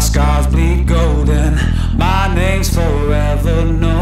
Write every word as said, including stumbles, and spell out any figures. Scars bleed golden, my name's forever known.